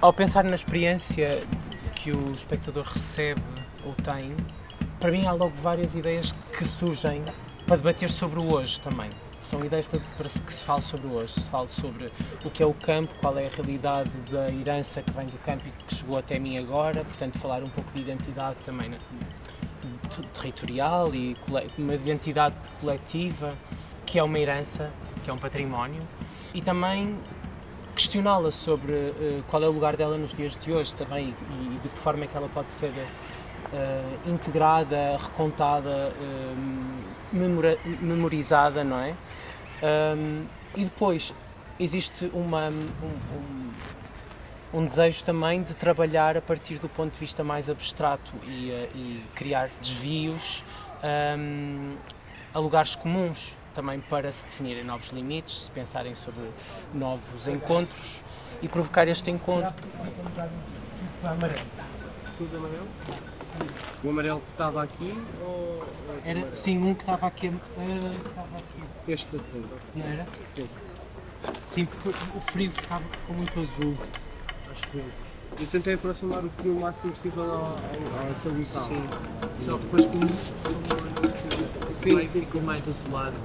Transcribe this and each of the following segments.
Ao pensar na experiência que o espectador recebe ou tem, para mim há logo várias ideias que surgem para debater sobre o hoje também. São ideias para que se fale sobre o hoje, se fale sobre o que é o campo, qual é a realidade da herança que vem do campo e que chegou até mim agora, portanto falar um pouco de identidade também territorial e uma identidade coletiva, que é uma herança, que é um património, e também questioná-la sobre qual é o lugar dela nos dias de hoje também e de que forma é que ela pode ser integrada, recontada, memorizada, não é? E depois existe um desejo também de trabalhar a partir do ponto de vista mais abstrato e criar desvios a lugares comuns também para se definirem novos limites, se pensarem sobre novos encontros e provocar este encontro. Tudo amarelo? O amarelo que estava aqui ou... Era, sim, um que estava aqui. Este daqui. Não era? Sim. Sim, porque o frio ficou muito azul. Acho eu. Eu tentei aproximar o frio o máximo possível ao local. Sim. Só depois como o ficou mais azulado.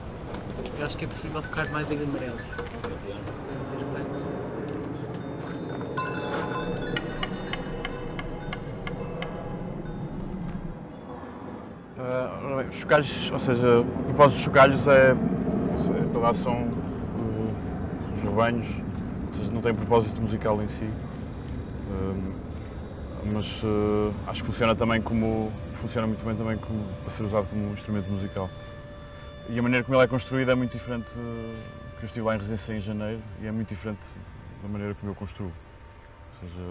Eu acho que é preferível ficar mais em amarelo. Os chocalhos, ou seja, o propósito dos chocalhos é, toda a ação dos rebanhos, ou seja, não tem propósito musical em si, mas acho que funciona também como, muito bem também como, para ser usado como instrumento musical. E a maneira como ele é construído é muito diferente, porque eu estive lá em residência em janeiro, e é muito diferente da maneira como eu construo, ou seja,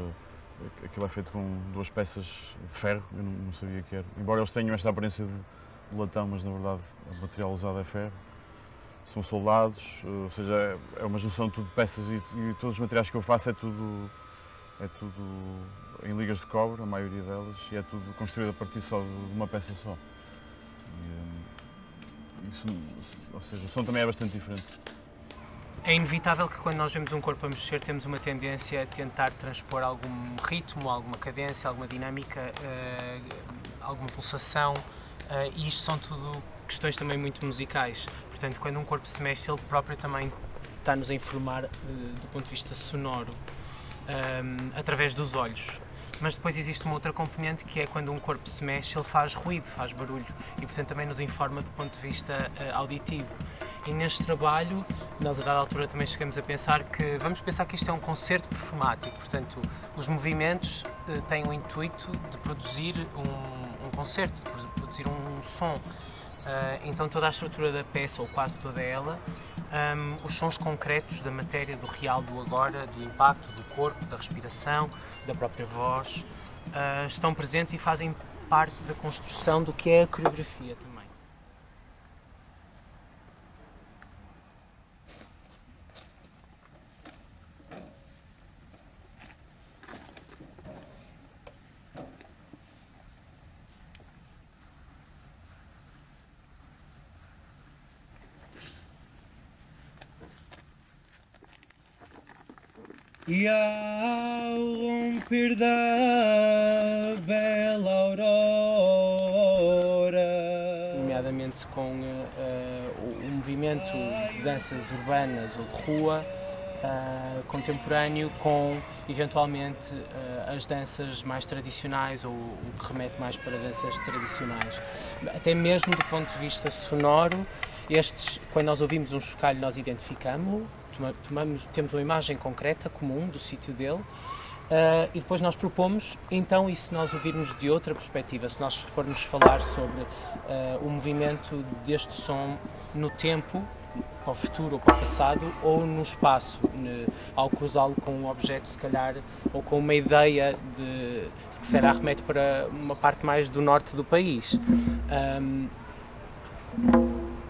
aquilo é feito com duas peças de ferro, eu não sabia que era, embora eles tenham esta aparência de latão, mas na verdade o material usado é ferro, são soldados, ou seja, é uma junção de tudo de peças e todos os materiais que eu faço é tudo em ligas de cobre, a maioria delas, e é tudo construído a partir só de uma peça só. E, isso, ou seja, o som também é bastante diferente. É inevitável que quando nós vemos um corpo a mexer temos uma tendência a tentar transpor algum ritmo, alguma cadência, alguma dinâmica, alguma pulsação, e isto são tudo questões também muito musicais. Portanto, quando um corpo se mexe, ele próprio também está-nos a informar do ponto de vista sonoro, através dos olhos. Mas depois existe uma outra componente que é quando um corpo se mexe, ele faz ruído, faz barulho e, portanto, também nos informa do ponto de vista auditivo. E neste trabalho, nós a dada altura também chegamos a pensar que, vamos pensar que isto é um concerto performático, portanto, os movimentos têm o intuito de produzir um concerto, de produzir um som. Então toda a estrutura da peça, ou quase toda ela, os sons concretos da matéria, do real, do agora, do impacto, do corpo, da respiração, da própria voz, estão presentes e fazem parte da construção do que é a coreografia também. E ao romper da bela aurora, nomeadamente com o movimento de danças urbanas ou de rua, contemporâneo, com eventualmente as danças mais tradicionais ou o que remete mais para danças tradicionais. Até mesmo do ponto de vista sonoro, estes, quando nós ouvimos um chocalho nós identificamos-lo, temos uma imagem concreta, comum, do sítio dele, e depois nós propomos, então, e se nós ouvirmos de outra perspectiva, se nós formos falar sobre o movimento deste som no tempo, para o futuro ou para o passado, ou no espaço, ao cruzá-lo com um objeto, se calhar, ou com uma ideia de, que será remete para uma parte mais do norte do país.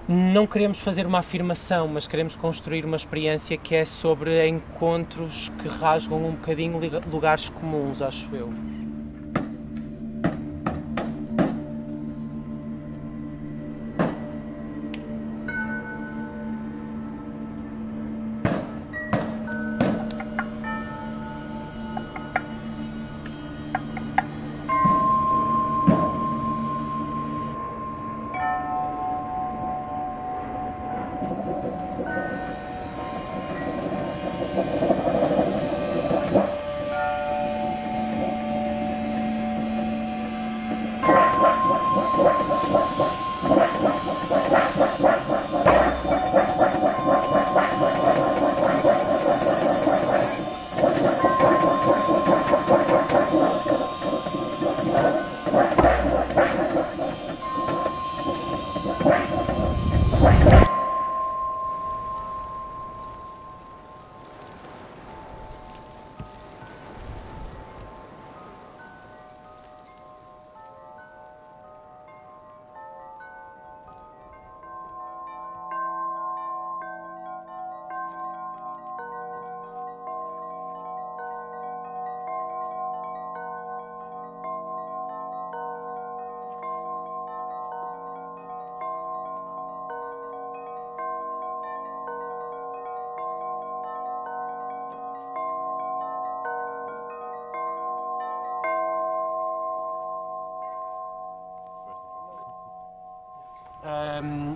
Não queremos fazer uma afirmação, mas queremos construir uma experiência que é sobre encontros que rasgam um bocadinho lugares comuns, acho eu.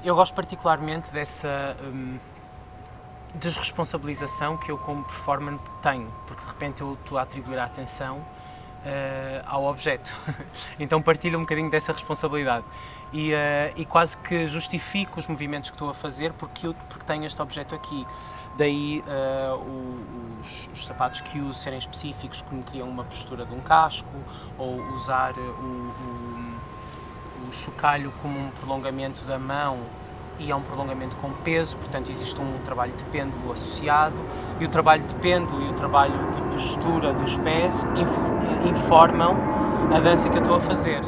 Eu gosto particularmente dessa desresponsabilização que eu como performer tenho, porque de repente eu estou a atribuir a atenção ao objeto, então partilho um bocadinho dessa responsabilidade e quase que justifico os movimentos que estou a fazer porque tenho este objeto aqui. Daí os sapatos que uso serem específicos, que me criam uma postura de um casco, ou usar o chocalho como um prolongamento da mão e é um prolongamento com peso, portanto existe um trabalho de pêndulo associado, e o trabalho de pêndulo e o trabalho de postura dos pés informam a dança que eu estou a fazer.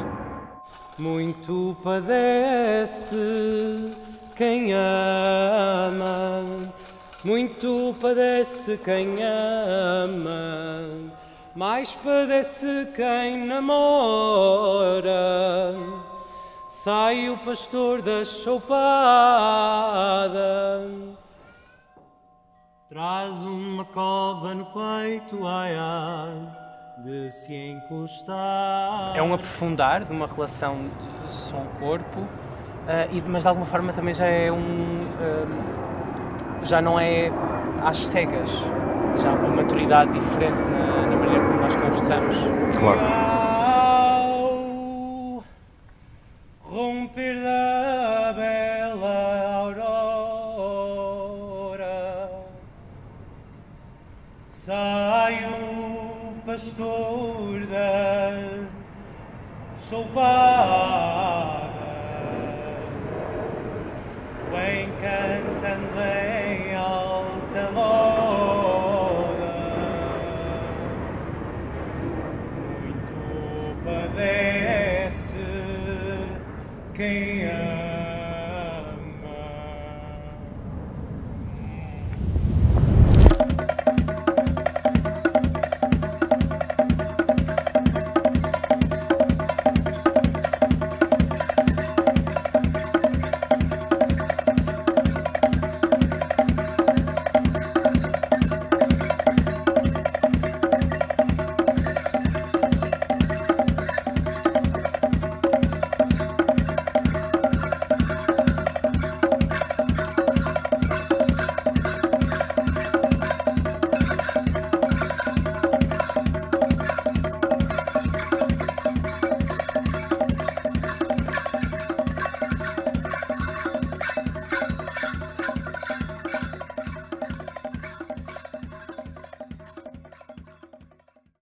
Muito padece quem ama, muito padece quem ama, mais padece quem namora. Sai o pastor da choupada, traz uma cova no peito, ai ai, de se encostar. É um aprofundar de uma relação de som-corpo, mas de alguma forma também já é já não é às cegas, já há uma maturidade diferente na maneira como nós conversamos. Claro. Romper da bela aurora, sai o pastor da choupada, o encantando em alta moda, muito padece quem ama.